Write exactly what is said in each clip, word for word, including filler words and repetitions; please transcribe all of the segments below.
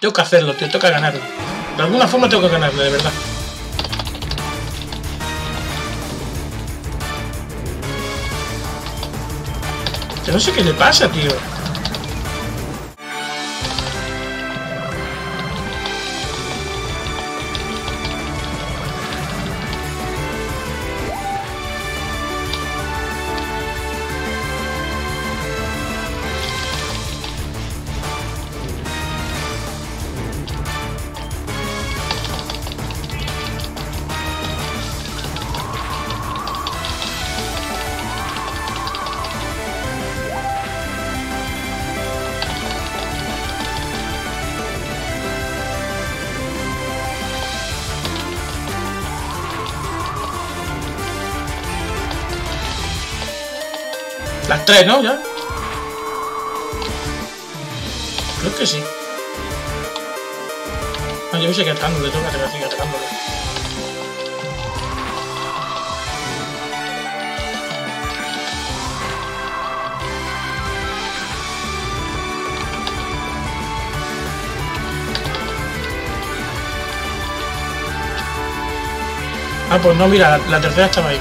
Tengo que hacerlo, tío. Tengo que ganarlo. De alguna forma tengo que ganarlo, de verdad. Yo no sé qué le pasa, tío. Las tres, ¿no? ¿Ya? Creo que sí. No, yo voy a seguir atacándole, tengo que seguir atacándole. Ah, pues no, mira, la, la tercera estaba ahí.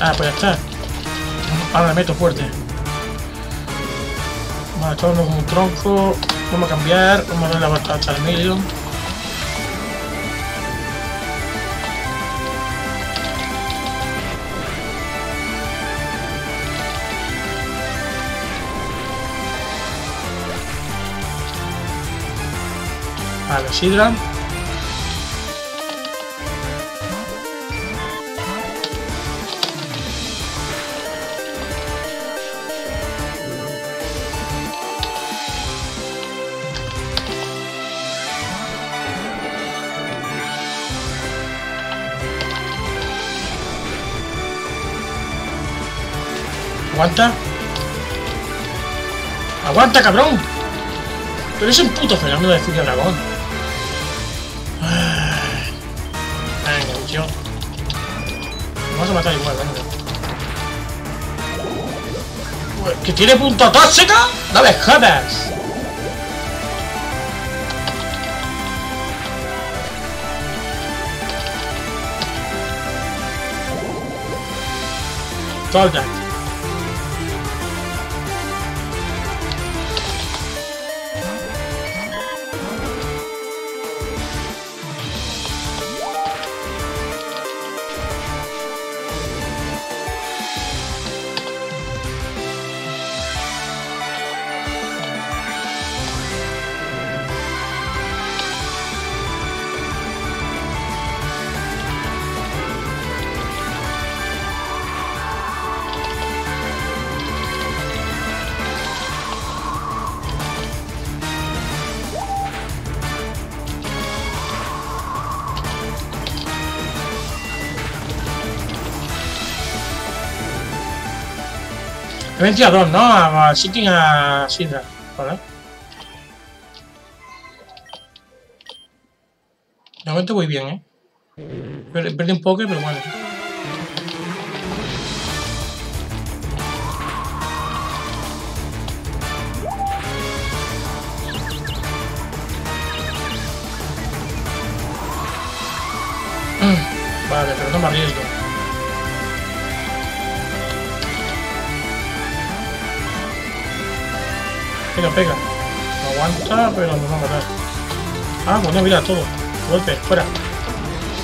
Ah, pues ya está. Ahora me meto fuerte. Vale, estamos con un tronco. Vamos a cambiar. Vamos a darle la vuelta hasta el medio. Vale, sidra. Aguanta. Aguanta, cabrón. Pero es un puto fenómeno de furia dragón. Venga, yo. Vamos a matar igual, venga. ¿Que tiene punta tóxica? ¡No me jodas! Solta. He vencido a dos, ¿no? A Sitting, a Sidra. ¿Vale? De momento voy bien, ¿eh? Per perdí un poco, pero bueno. Vale, pero no me arriesgo. Pega, pega. No aguanta, pero nos va a matar. Ah, bueno, mira, todo. Golpe, fuera.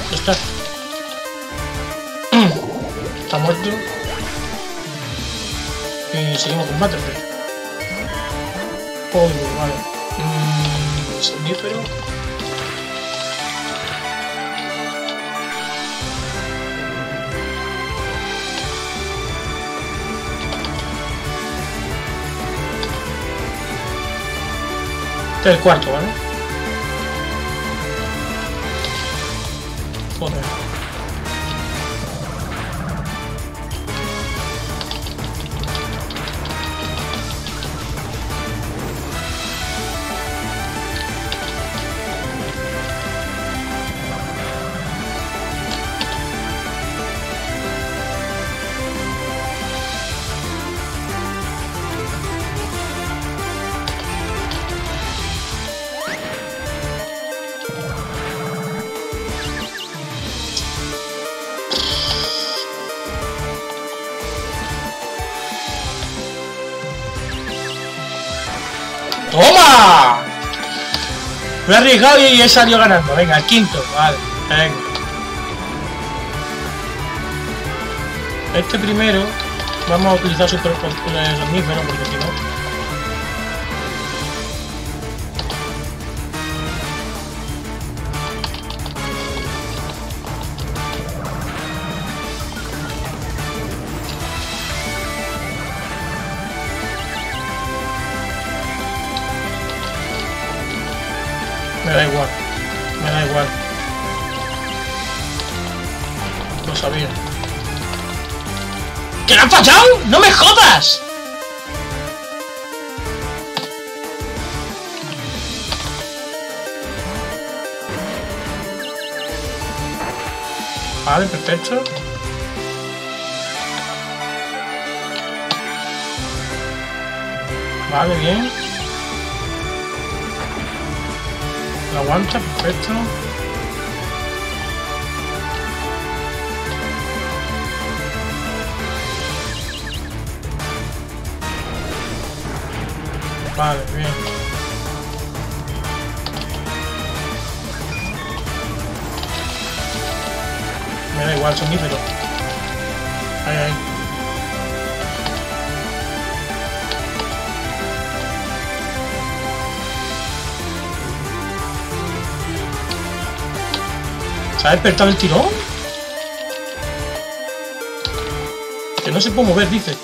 Ya está. Está muerto. Y seguimos combate, pero... polvo, vale. Mmm... Somnífero. El cuarto, ¿vale? Joder. ¡Toma! Me he arriesgado y he salido ganando. Venga, el quinto. Vale, venga. Este primero, vamos a utilizar super el somnífero porque si no. Me da igual, me da igual. Lo sabía. ¡Que lo han fallado! ¡No me jodas! Vale, perfecto. Vale, bien. Aguanta, perfecto. Vale, bien. Me da igual, somnífero. Ahí, ahí. ¿Ha despertado el tirón? Que no se puede mover, dice.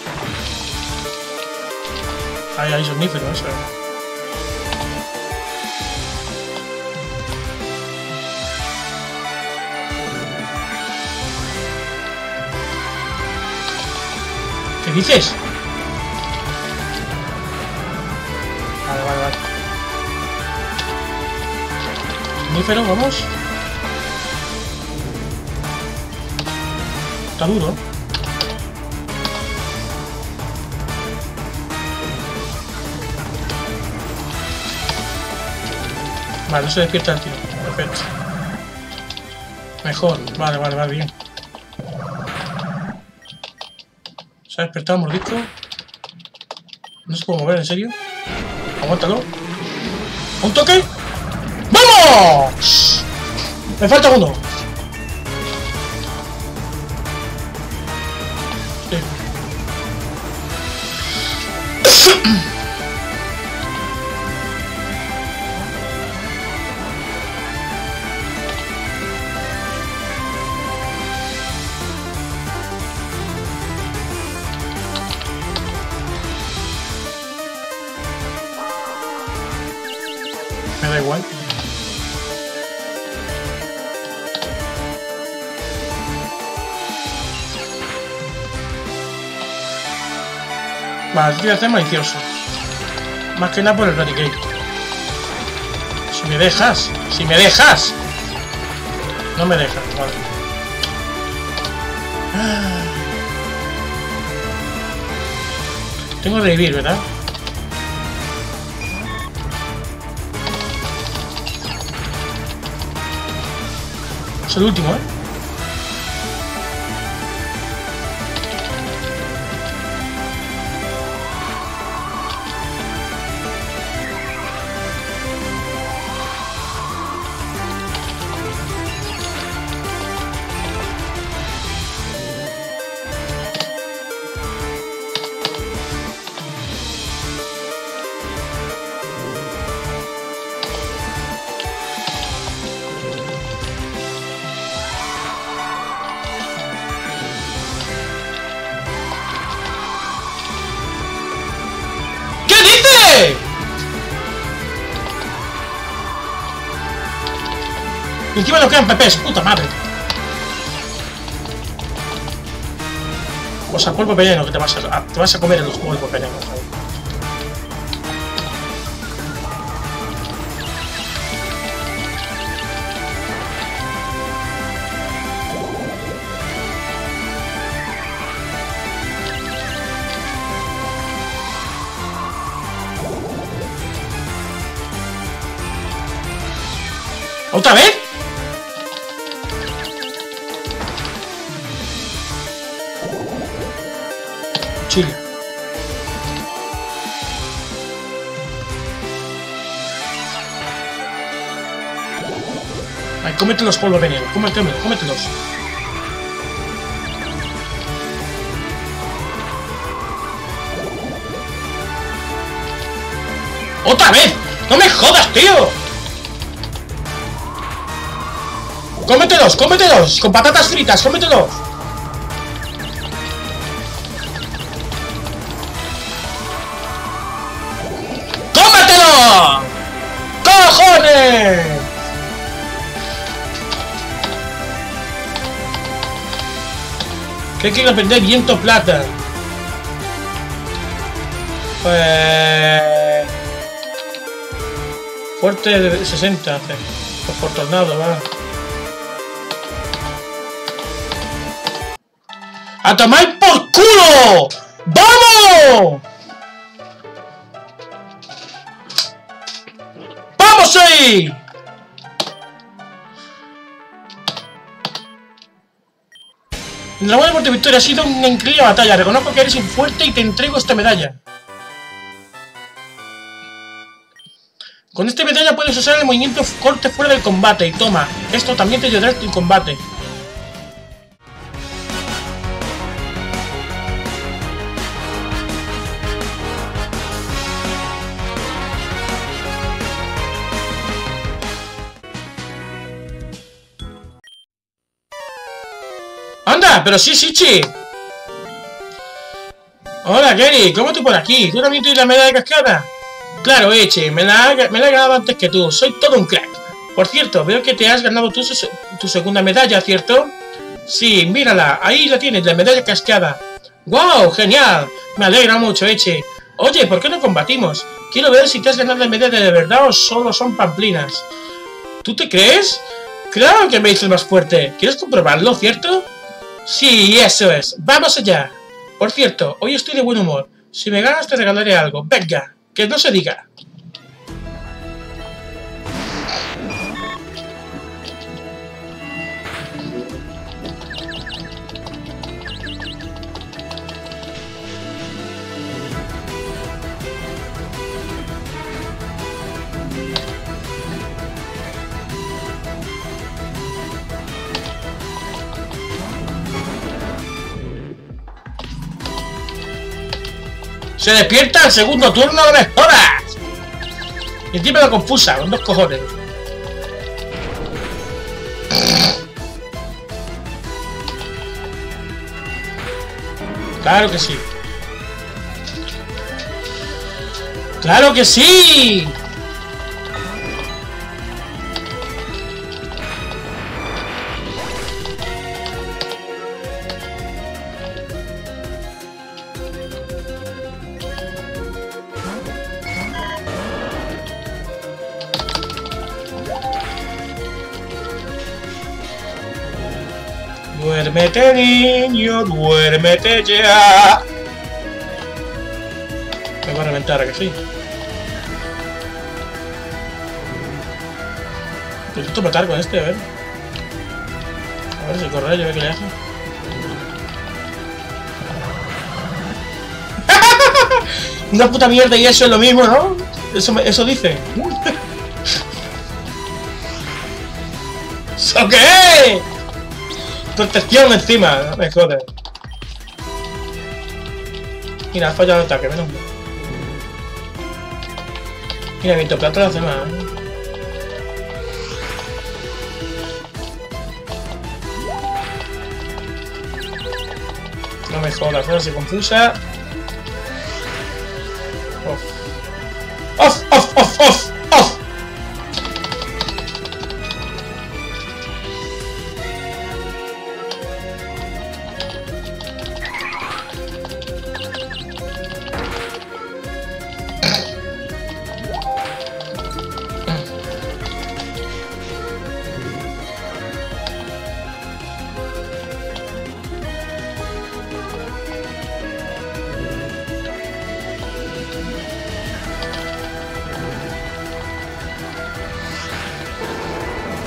Ahí hay somnífero, eso es. ¿Qué dices? Vale, vale, vale. Somnífero, vamos. Duro. Vale, no se despierta el tiro. Perfecto. Mejor. Vale, vale, vale, bien. Se ha despertado, mordisco. No se puede mover, en serio. Aguántalo. ¡Un toque! ¡Vamos! Me falta uno. Me da igual. Vale, voy a hacer malicioso. Más que nada por el Raticate. Si me dejas, si me dejas. No me dejas, vale. Tengo que revivir, ¿verdad? Es el último, ¿eh? Y encima nos quedan pepes, puta madre. O sea, cuerpo veneno, que te vas a, te vas a comer los cuerpos venenos. ¿Otra vez? Chile. Ay, cómetelos, polvo veneno. Cómetelos, cómetelos. ¡Otra vez! ¡No me jodas, tío! ¡Cómetelos, cómetelos! ¡Con patatas fritas, cómetelos! ¡Cómetelo! ¡Cojones! Creo que iba a perder viento plata. Pues... fuerte de sesenta, pues por tornado, va. ¡A tomar por culo! ¡Vamos! ¡Vamos ahí! En la buena por tu victoria ha sido una increíble batalla. Reconozco que eres un fuerte y te entrego esta medalla. Con esta medalla puedes usar el movimiento corte fuera del combate. Y toma, esto también te ayudará en tu combate. ¡Anda! ¡Pero sí, sí, sí! Hola, Gary, ¿cómo tú por aquí? ¿Tú también tienes la medalla de cascada? Claro, Eche, me la, me la he ganado antes que tú, soy todo un crack. Por cierto, veo que te has ganado tu, tu segunda medalla, ¿cierto? Sí, mírala, ahí la tienes, la medalla cascada. ¡Guau, genial! Me alegra mucho, Eche. Oye, ¿por qué no combatimos? Quiero ver si te has ganado la medalla de verdad o solo son pamplinas. ¿Tú te crees? Claro que me hice el más fuerte. ¿Quieres comprobarlo, cierto? Sí, eso es. ¡Vamos allá! Por cierto, hoy estoy de buen humor. Si me ganas te regalaré algo. ¡Venga! Que no se diga. ¡Se despierta el segundo turno de las horas! Y encima la confusa, con dos cojones. ¡Claro que sí! ¡Claro que sí! Duérmete, niño, duérmete ya. Me van a reventar, ¿a que sí? Intento matar con este, a ver. A ver si corre, yo veo que le hace. Una puta mierda y eso es lo mismo, ¿no? Eso, eso dice. ¿So qué? Protección encima, no me jodas. Mira, ha fallado el ataque, menos mal. Mira, viento plata lo hace más. No me jodas, ahora se confusa. Off, off, off, off, off.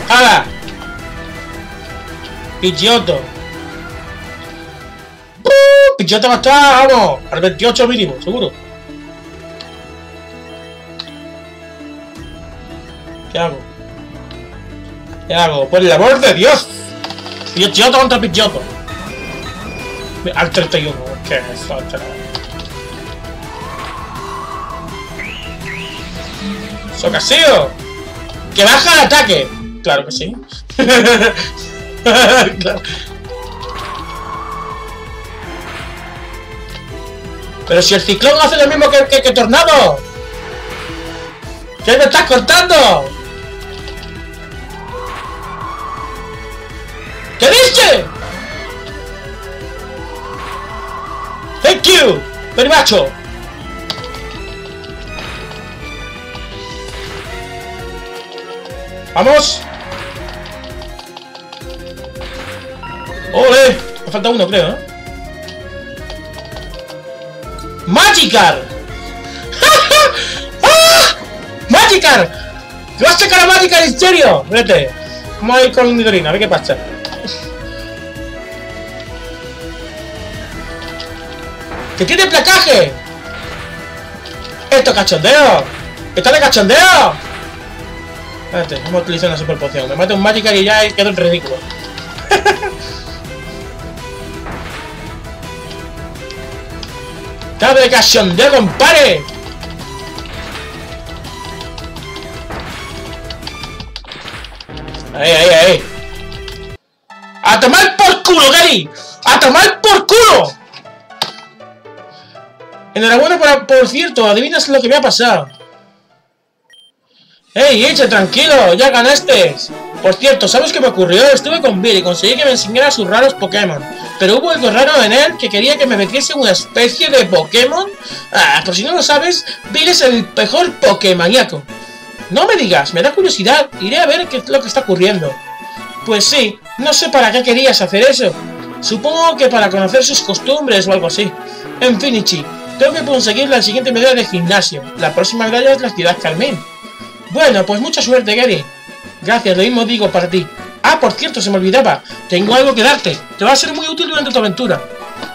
¡Hala! ¡Pichioto! ¡Buuu! ¡Pichioto va a estar! ¡Vamos! Al veintiocho mínimo, seguro. ¿Qué hago? ¿Qué hago? ¡Por el amor de Dios! ¡Pidioto contra Pidioto! Al treinta y uno, ¿qué es eso? ¡Socasío! ¡Que baja el ataque! Claro que sí. Claro. Pero si el ciclón hace lo mismo que, que, que tornado. ¿Qué me estás cortando? ¿Qué dices? Thank you, very macho. Vamos. Ole, me falta uno, creo, ¿eh? ¡Magikarp! ¡Ah! ¡Magikarp! ¡Te vas a sacar a Magikarp en serio! Vete. Vamos a ir con Nidorina, a ver qué pasa. ¡Que tiene placaje! ¡Esto es cachondeo! ¡Está de cachondeo! Espérate, vamos a utilizar una super poción. Me mata un Magikarp y ya quedo en ridículo. ¡Está de cachondeo, compadre! ¡Ahí, ahí, ahí! ¡A tomar por culo, Gary! ¡A tomar por culo! Enhorabuena por, por cierto, adivinas lo que me ha pasado. ¡Ey, Eche, tranquilo! ¡Ya ganaste! Por cierto, ¿sabes qué me ocurrió? Estuve con Bill y conseguí que me enseñara sus raros Pokémon. Pero hubo algo raro en él que quería que me metiese una especie de Pokémon. Ah, por si no lo sabes, Bill es el mejor Pokémaniaco. No me digas, me da curiosidad. Iré a ver qué es lo que está ocurriendo. Pues sí, no sé para qué querías hacer eso. Supongo que para conocer sus costumbres o algo así. En fin, Ichi, tengo que conseguir la siguiente medalla de gimnasio. La próxima medalla es la ciudad Carmín. Bueno, pues mucha suerte, Gary. Gracias, lo mismo digo para ti. Ah, por cierto, se me olvidaba. Tengo algo que darte. Te va a ser muy útil durante tu aventura.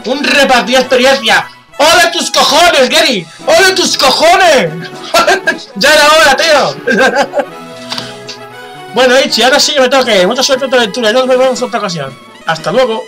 ¡Un repartido de experiencia! ¡Ole tus cojones, Gary! ¡Ole tus cojones! ¡Ya era hora, tío! Bueno, Ichi, ahora sí me toque. Mucha suerte en tu aventura y nos vemos en otra ocasión. ¡Hasta luego!